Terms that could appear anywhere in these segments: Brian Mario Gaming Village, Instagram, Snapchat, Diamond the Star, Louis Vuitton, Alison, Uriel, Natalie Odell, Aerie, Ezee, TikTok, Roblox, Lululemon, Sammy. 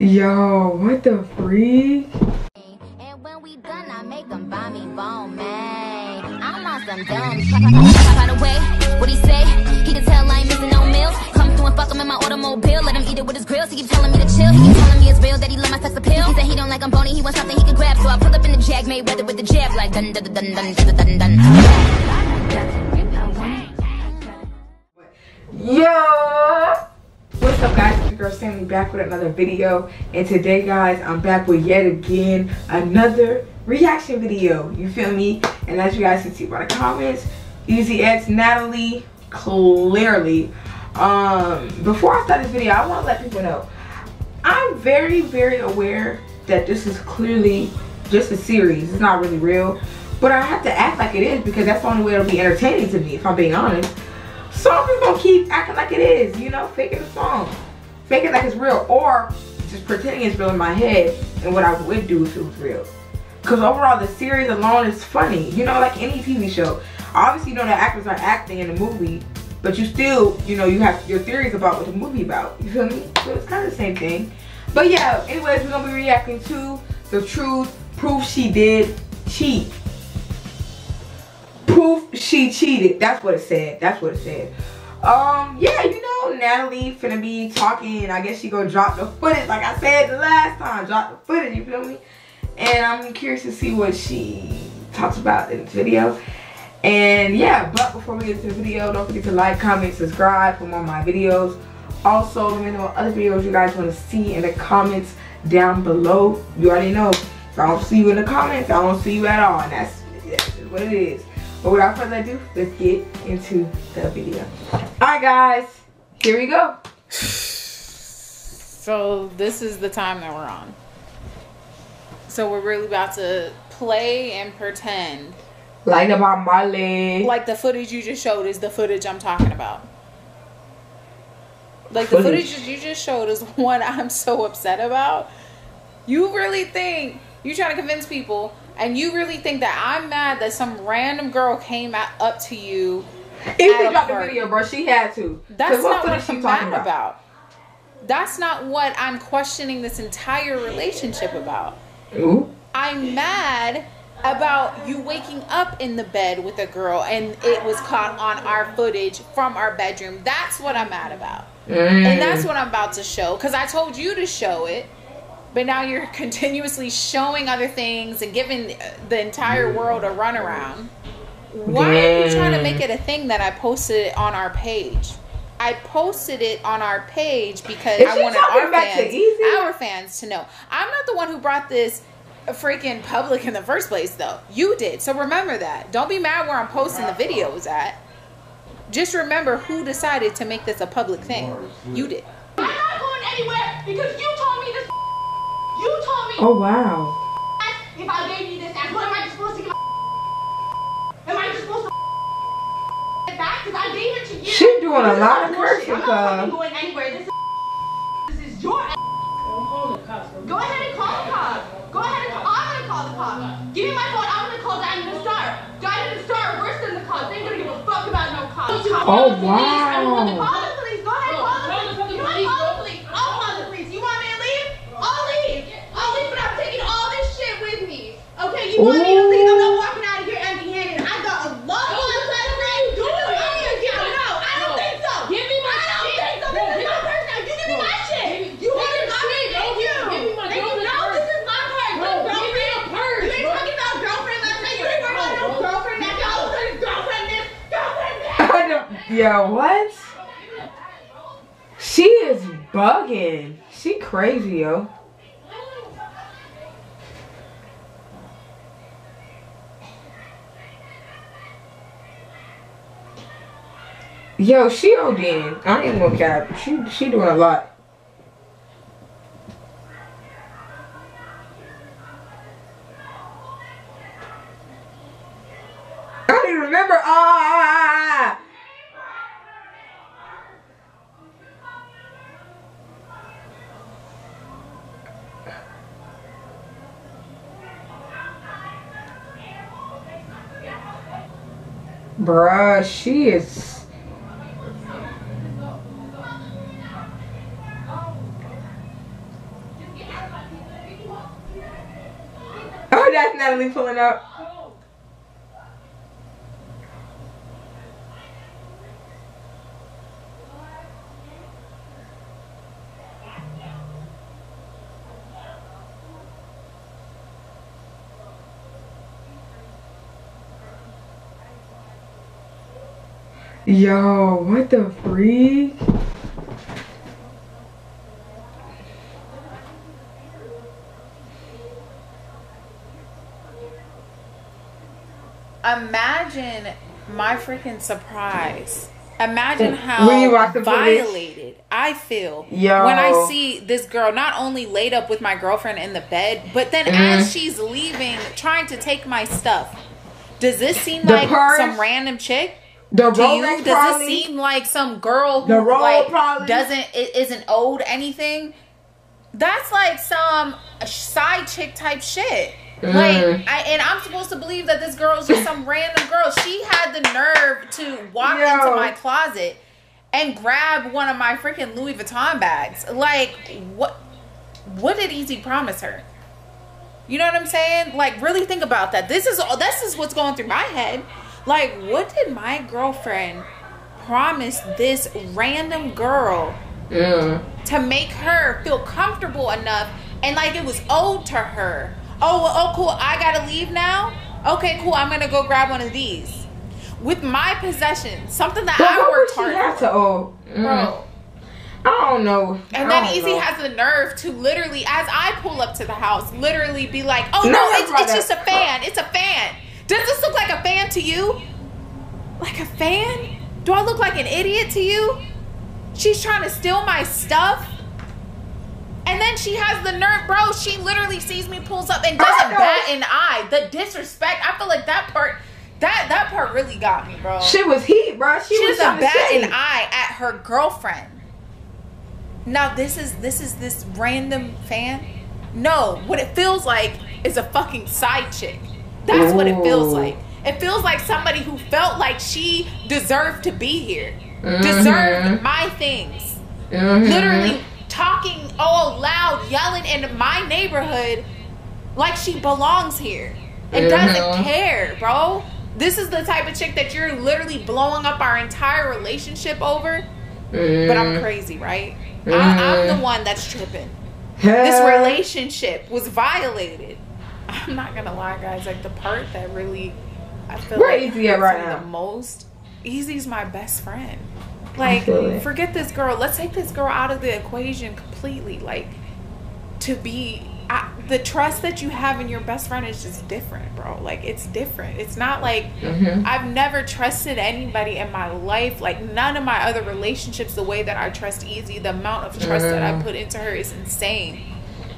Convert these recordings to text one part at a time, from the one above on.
Yo, what the freak? And when we done, I make them buy me bone, man. I'm on some dumb by the way, what he say? He can tell I ain't missing no meals. Come through and fuck him in my automobile. Let him eat it with his grills. He keep telling me to chill. He keep telling me it's real that he love my sex appeal. He said he don't like I'm bony. He wants something he can grab. So I pull up in the Jag Mayweather with the jab. Like dun dun dun dun dun dun dun dun. Yo! What's up guys, it's your girl Sammy back with another video, and today guys I'm back with yet again another reaction video, you feel me? And as you guys can see by the comments, EZX Natalie clearly. Before I start this video, I want to let people know I'm very, very aware that this is clearly just a series, it's not really real, but I have to act like it is because that's the only way it'll be entertaining to me if I'm being honest. So I'm just gonna keep acting like it is, you know, faking the song. Fake it like it's real, or just pretending it's real in my head and what I would do if it was real. Cause overall the series alone is funny, you know, like any TV show. Obviously you know the actors are acting in the movie, but you still, you know, you have your theories about what the movie about, you feel me? So it's kinda the same thing. But yeah, anyways, we're gonna be reacting to the truth, proof she did cheat. Proof she cheated. That's what it said. That's what it said. Yeah, you know, Natalie finna be talking. I guess she gonna drop the footage, like I said the last time. Drop the footage, you feel me? And I'm curious to see what she talks about in this video. And yeah, but before we get to the video, don't forget to like, comment, subscribe for more of my videos. Also, let me know what other videos you guys want to see in the comments down below. You already know. If I don't see you in the comments, I won't see you at all. And that's just what it is. But without further ado, let's get into the video. Alright guys, here we go. So this is the time that we're on. So we're really about to play and pretend. Like about my leg. Like the footage you just showed is the footage I'm talking about. Like the footage you just showed is what I'm so upset about. You really think you're trying to convince people. And you really think that I'm mad that some random girl came up to you? Even dropped the video, bro. She had to. That's not what I'm mad about. That's not what I'm questioning this entire relationship about. Ooh. I'm mad about you waking up in the bed with a girl and it was caught on our footage from our bedroom. That's what I'm mad about. Mm. And that's what I'm about to show because I told you to show it. But now you're continuously showing other things and giving the entire world a runaround. Why are you trying to make it a thing that I posted it on our page? I posted it on our page because I wanted our fans to know. I'm not the one who brought this freaking public in the first place, though. You did. So remember that. Don't be mad where I'm posting the videos at. Just remember who decided to make this a public thing. You did. I'm not going anywhere because you told me this. You told me. Oh wow. If I gave you this ass, what am I just supposed to give? Am I just supposed to get back? Cause I gave it to you. She's doing a lot of work. I'm not going anywhere. This is your ass. Don't call the cops. Go ahead and call the cops. Go ahead and call. I'm gonna call the cops. Give me my phone. I'm gonna call Diamond the Star. Diamond the Star worse than the cops. They ain't gonna give a fuck about no cops. Oh wow. I'm gonna call the police. Go ahead and call the police. You wanna call the police? I'll call the police. You want me to leave? I'll leave. I'll leave, but I'm taking all this shit with me. Okay, you want me to leave? I'm not walking out of here empty-handed. I got a lot of things. Do it. No, I don't think so. Give me my shit. I don't think so. This is my personal. You give me my shit. You want to call me and you. No, this is my part. No girlfriend. You ain't talking about girlfriend last night. You ain't talking about no girlfriend that y'all was talking girlfriend this, girlfriend that. Yeah, what? She is bugging. She crazy, yo. Yo, she ODing. I ain't gonna cap. She doing a lot. I don't even remember. Ah. Bruh, she is. Oh, that's Natalie pulling up. Yo, what the freak? Imagine my freaking surprise. Imagine how violated I feel. Yo. When I see this girl not only laid up with my girlfriend in the bed, but then as she's leaving, trying to take my stuff. Does this seem like some random chick? Does it seem like some girl who isn't owed anything? That's like some side chick type shit. Like, I'm supposed to believe that this girl is just some random girl. She had the nerve to walk into my closet and grab one of my freaking Louis Vuitton bags. Like, what did Ezee promise her? You know what I'm saying? Like, really think about that. This is what's going through my head. Like, what did my girlfriend promise this random girl to make her feel comfortable enough and like it was owed to her? Oh, well, cool, I gotta leave now? Okay, cool, I'm gonna go grab one of these. With my possessions, something that I worked hard for. Have to owe? Bro. I don't know. And then Ezee has the nerve to literally, as I pull up to the house, literally be like, oh, no, it's just a fan, it's a fan. Does this look like a fan to you? Like a fan? Do I look like an idiot to you? She's trying to steal my stuff. And then she has the nerve, bro. She literally sees me, pulls up, and doesn't bat an eye. The disrespect. I feel like that part really got me, bro. She was heat, bro. She was doesn't bat an eye at her girlfriend. Now this random fan. No, what it feels like is a fucking side chick. That's what it feels like. It feels like somebody who felt like she deserved to be here. Deserved my things. Literally talking all loud, yelling in my neighborhood like she belongs here. And doesn't care, bro. This is the type of chick that you're literally blowing up our entire relationship over. But I'm crazy, right? I'm the one that's tripping. This relationship was violated. I'm not gonna lie, guys, like the part that really I feel the most, Ezee's my best friend. Like, forget this girl, let's take this girl out of the equation completely. Like, the trust that you have in your best friend is just different, bro. Like, it's different. It's not like I've never trusted anybody in my life. Like, none of my other relationships, the way that I trust Ezee, the amount of trust that I put into her is insane.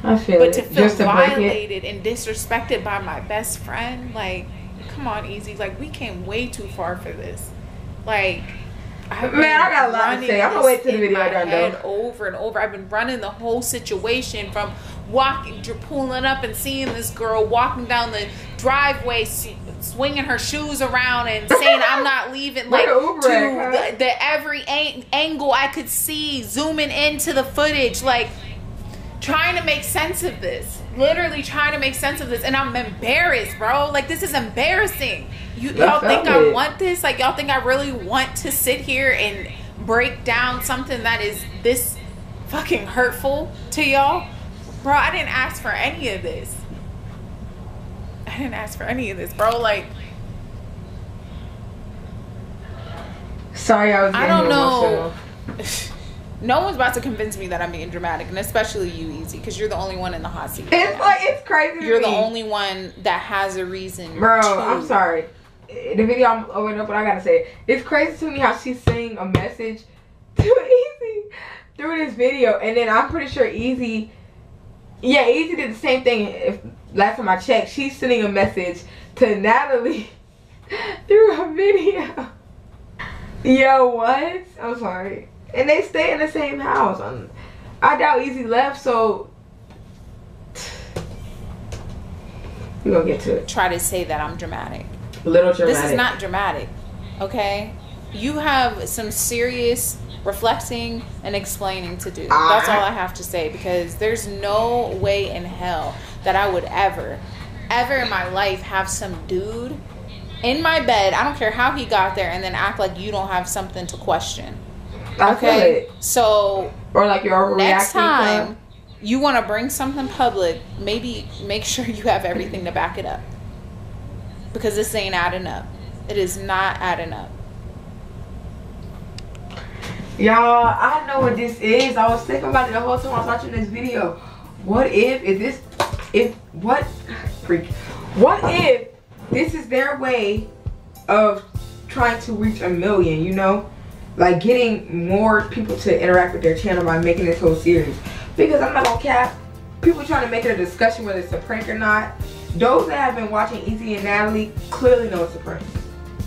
But to feel violated and disrespected by my best friend, like, come on, Ezee. Like, we came way too far for this. Like, I got a lot to say. I'm gonna wait till the video done though. Over and over, I've been running the whole situation from pulling up and seeing this girl walking down the driveway, swinging her shoes around and saying I'm not leaving, like, to every angle I could see, zooming into the footage, like, trying to make sense of this. Literally trying to make sense of this. And I'm embarrassed, bro. Like, this is embarrassing. Y'all think I want this? Like, y'all think I really want to sit here and break down something that is this fucking hurtful to y'all? Bro, I didn't ask for any of this. I didn't ask for any of this, bro. Like, sorry, I don't know. No one's about to convince me that I'm being dramatic, and especially you, Ezee, because you're the only one in the hot seat. It's crazy. You're the only one that has a reason. Bro, I'm sorry. The video I'm opening up, but I gotta say, it's crazy to me how she's sending a message to Ezee through this video, and then I'm pretty sure Ezee, Ezee did the same thing. Last time I checked, she's sending a message to Natalie through her video. Yo, what? I'm sorry. And they stay in the same house. I doubt Ezee left, so we're gonna get to it. Try to say that I'm dramatic. A little dramatic. This is not dramatic, okay? you have some serious reflecting and explaining to do. That's all I have to say, because there's no way in hell that I would ever in my life have some dude in my bed, I don't care how he got there, and then act like you don't have something to question. Okay, so or like you're overreacting. Next time you want to bring something public, maybe make sure you have everything to back it up, because this ain't adding up. It is not adding up. Y'all, I know what this is. I was thinking about it the whole time I was watching this video. What if this is their way of trying to reach 1 million, you know? Like getting more people to interact with their channel by making this whole series. Because I'm not gonna cap, people trying to make it a discussion whether it's a prank or not. Those that have been watching Ezee and Natalie clearly know it's a prank.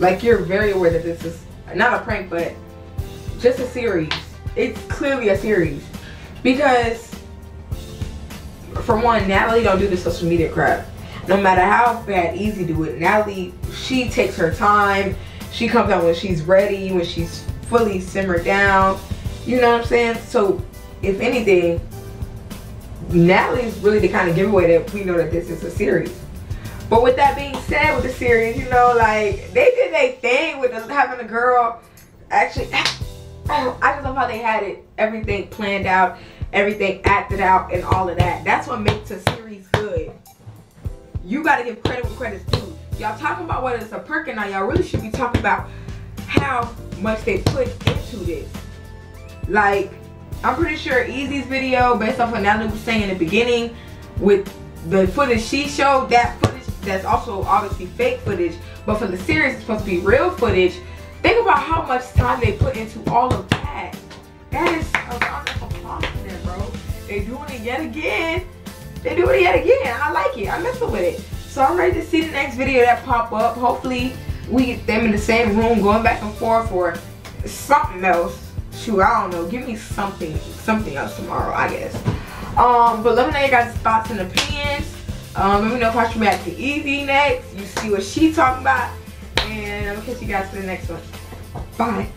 Like, you're very aware that this is not a prank, but just a series. It's clearly a series, because for one, Natalie don't do the social media crap. No matter how bad Ezee do it, Natalie, she takes her time. She comes out when she's ready, when she's fully simmered down. You know what I'm saying? So if anything, Natalie's really the kind of giveaway that we know that this is a series. But with that being said, with the series, you know, like, they did their thing with having a girl. Actually, I just love how they had it, everything planned out, everything acted out, and all of that. That's what makes a series good. You gotta give credit where credit's due. Y'all talking about whether it's a perk or not, y'all really should be talking about how much they put into this. Like, I'm pretty sure Ezee's video, based off what Natalie was saying in the beginning, with the footage she showed, that footage that's also obviously fake footage, but for the series it's supposed to be real footage. Think about how much time they put into all of that. That is a round of applause for them, bro. They're doing it yet again. They're doing it yet again. I like it. I'm messing with it. So I'm ready to see the next video that pop up. Hopefully we get them in the same room going back and forth or something else. Shoot, I don't know. Give me something else tomorrow, I guess. But let me know your guys' thoughts and opinions. Let me know if I should react to Ezee next. You see what she talking about. And I'll catch you guys for the next one. Bye.